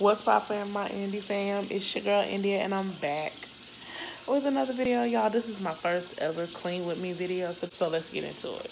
What's poppin', my indie fam? It's your girl India, and I'm back with another video, y'all. This is my first ever clean with me video, so let's get into it.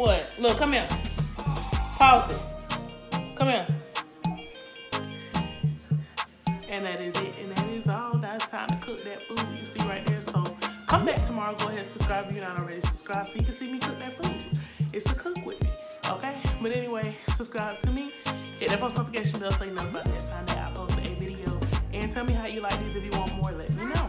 What? Look, come here. Pause it. Come here. And that is it. And that is all. Now it's time to cook that food you see right there. So come back tomorrow. Go ahead and subscribe if you're not already subscribed so you can see me cook that food. It's a cook with me. Okay? But anyway, subscribe to me. Hit that post notification bell so you know about next time that I post a video. And tell me how you like these. If you want more, let me know.